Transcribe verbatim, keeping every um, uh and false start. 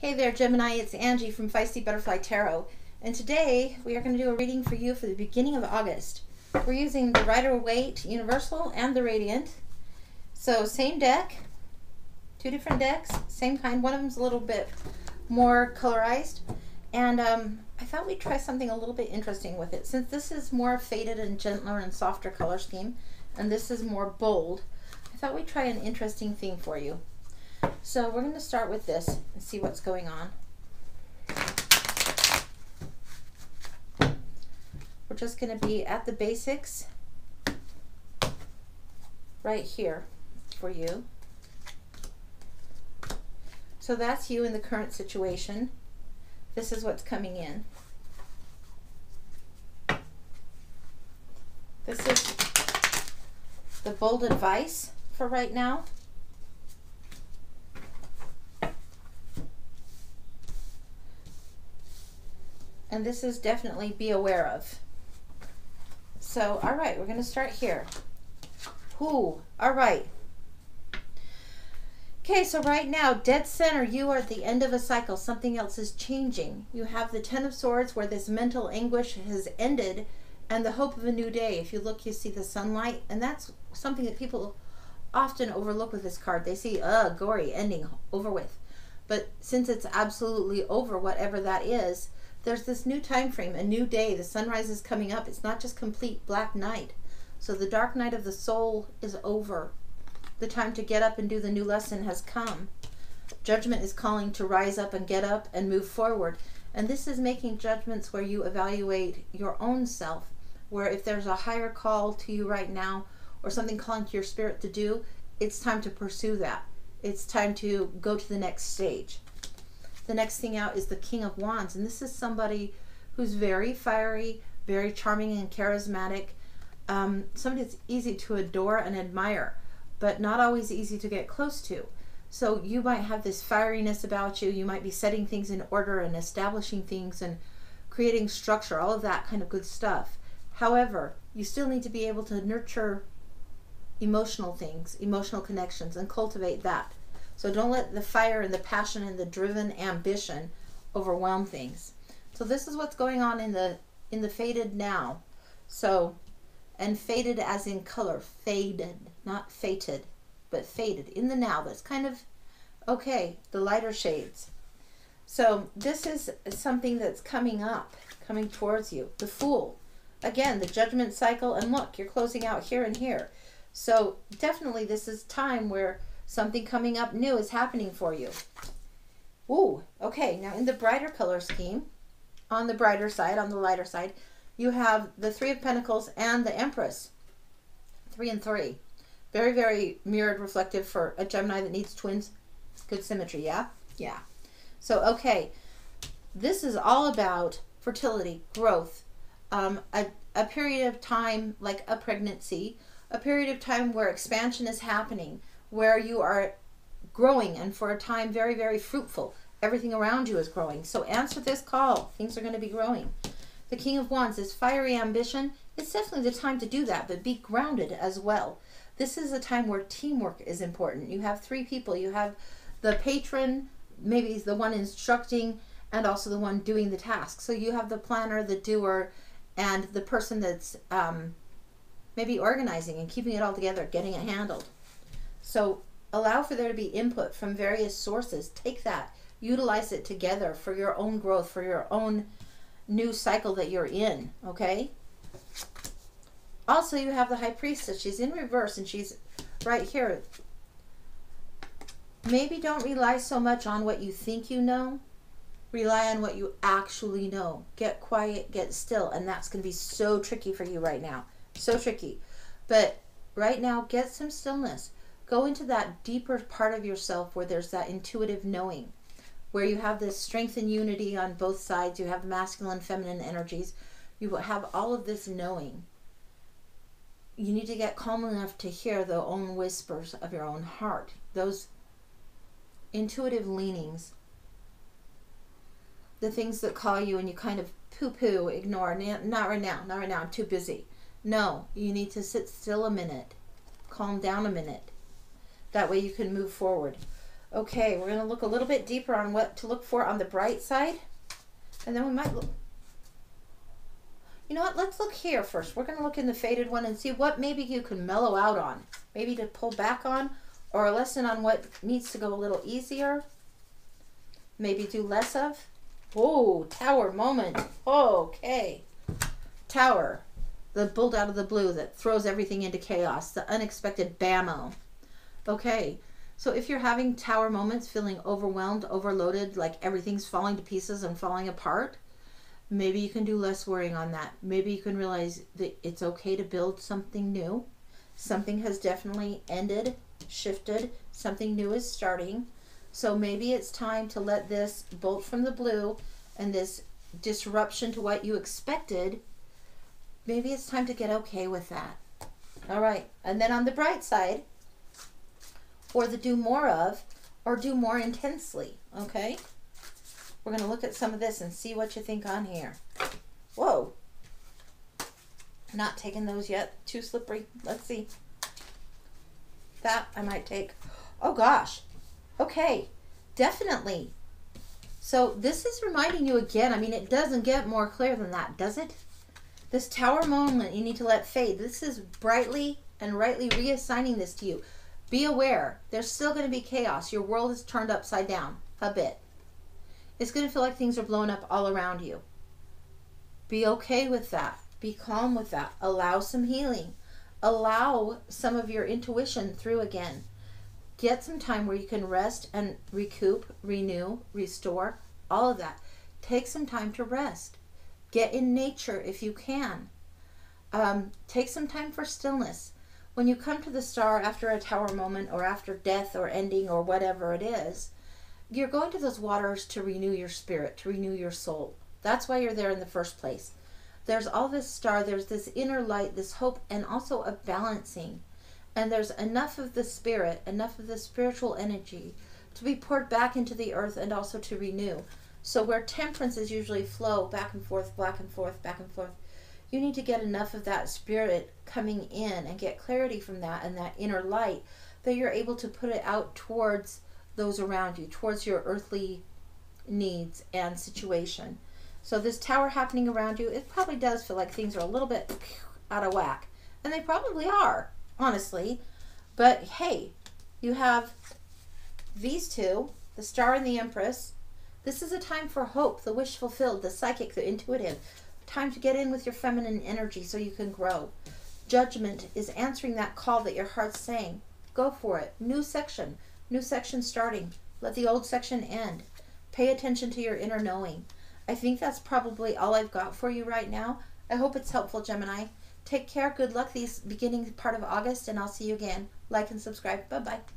Hey there, Gemini, it's Angie from Feisty Butterfly Tarot, and today we are going to do a reading for you for the beginning of August. We're using the Rider-Waite Universal and the Radiant. So same deck, two different decks, same kind. One of them's a little bit more colorized, and um, I thought we'd try something a little bit interesting with it. Since this is more faded and gentler and softer color scheme, and this is more bold, I thought we'd try an interesting thing for you. So we're going to start with this and see what's going on. We're just going to be at the basics right here for you. So that's you in the current situation. This is what's coming in. This is the bold advice for right now. And this is definitely be aware of. So, all right, we're going to start here. Ooh, all right. Okay, so right now, dead center, you are at the end of a cycle. Something else is changing. You have the Ten of Swords where this mental anguish has ended and the hope of a new day. If you look, you see the sunlight. And that's something that people often overlook with this card. They see, uh, gory, ending, over with. But since it's absolutely over, whatever that is, there's this new time frame, a new day. The sunrise is coming up. It's not just complete black night. So the dark night of the soul is over. The time to get up and do the new lesson has come. Judgment is calling to rise up and get up and move forward. And this is making judgments where you evaluate your own self, where if there's a higher call to you right now or something calling to your spirit to do, it's time to pursue that. It's time to go to the next stage. The next thing out is the King of Wands, and this is somebody who's very fiery, very charming and charismatic, um, somebody that's easy to adore and admire, but not always easy to get close to. So you might have this fieriness about you. You might be setting things in order and establishing things and creating structure, all of that kind of good stuff. However, you still need to be able to nurture emotional things, emotional connections, and cultivate that. So don't let the fire and the passion and the driven ambition overwhelm things. So this is what's going on in the in the faded now. So, and faded as in color, faded, not fated, but faded in the now. That's kind of okay, the lighter shades. So this is something that's coming up, coming towards you. The Fool, again, the judgment cycle, and look, you're closing out here and here. So definitely this is time where something coming up new is happening for you. Ooh, okay, now in the brighter color scheme, on the brighter side, on the lighter side, you have the Three of Pentacles and the Empress. Three and three. Very, very mirrored, reflective for a Gemini that needs twins. Good symmetry, yeah? Yeah. So, okay, this is all about fertility, growth, um, a, a period of time like a pregnancy, a period of time where expansion is happening, where you are growing and for a time very, very fruitful. Everything around you is growing. So answer this call. Things are going to be growing. The King of Wands is fiery ambition. It's definitely the time to do that, but be grounded as well. This is a time where teamwork is important. You have three people. You have the patron, maybe the one instructing, and also the one doing the task. So you have the planner, the doer, and the person that's um, maybe organizing and keeping it all together, getting it handled. So allow for there to be input from various sources. Take that, utilize it together for your own growth, for your own new cycle that you're in, okay? Also, you have the High Priestess. She's in reverse and she's right here. Maybe don't rely so much on what you think you know. Rely on what you actually know. Get quiet, get still, and that's going to be so tricky for you right now. So tricky. But right now, get some stillness. Go into that deeper part of yourself where there's that intuitive knowing, where you have this strength and unity on both sides. You have masculine, feminine energies. You have all of this knowing. You need to get calm enough to hear the own whispers of your own heart, those intuitive leanings, the things that call you and you kind of poo-poo, ignore. Not right now, not right now, I'm too busy. No, you need to sit still a minute, calm down a minute. That way you can move forward. Okay, we're going to look a little bit deeper on what to look for on the bright side. And then we might look. You know what? Let's look here first. We're going to look in the faded one and see what maybe you can mellow out on. Maybe to pull back on, or a lesson on what needs to go a little easier. Maybe do less of. Oh, Tower moment. Okay. Tower. The bolt out of the blue that throws everything into chaos. The unexpected bammo. Okay. So if you're having tower moments, feeling overwhelmed, overloaded, like everything's falling to pieces and falling apart, maybe you can do less worrying on that. Maybe you can realize that it's okay to build something new. Something has definitely ended, shifted. Something new is starting. So maybe it's time to let this bolt from the blue and this disruption to what you expected, maybe it's time to get okay with that. All right. And then on the bright side, or the do more of, or do more intensely, okay? We're going to look at some of this and see what you think on here. Whoa. Not taking those yet. Too slippery. Let's see. That I might take. Oh, gosh. Okay. Definitely. So this is reminding you again. I mean, it doesn't get more clear than that, does it? This tower moment you need to let fade. This is brightly and rightly reassigning this to you. Be aware, there's still going to be chaos. Your world is turned upside down a bit. It's going to feel like things are blowing up all around you. Be okay with that. Be calm with that. Allow some healing. Allow some of your intuition through again. Get some time where you can rest and recoup, renew, restore, all of that. Take some time to rest. Get in nature if you can. Um, take some time for stillness. When you come to the star after a tower moment or after death or ending or whatever it is, you're going to those waters to renew your spirit, to renew your soul. That's why you're there in the first place. There's all this star, there's this inner light, this hope, and also a balancing. And there's enough of the spirit, enough of the spiritual energy to be poured back into the earth and also to renew. So where temperances usually flow back and forth, back and forth, back and forth, you need to get enough of that spirit coming in and get clarity from that and that inner light that you're able to put it out towards those around you, towards your earthly needs and situation. So this tower happening around you, it probably does feel like things are a little bit out of whack. And they probably are, honestly. But hey, you have these two, the star and the empress. This is a time for hope, the wish fulfilled, the psychic, the intuitive. Time to get in with your feminine energy so you can grow. Judgment is answering that call that your heart's saying. Go for it. New section. New section starting. Let the old section end. Pay attention to your inner knowing. I think that's probably all I've got for you right now. I hope it's helpful, Gemini. Take care. Good luck this beginning part of August, and I'll see you again. Like and subscribe. Bye-bye.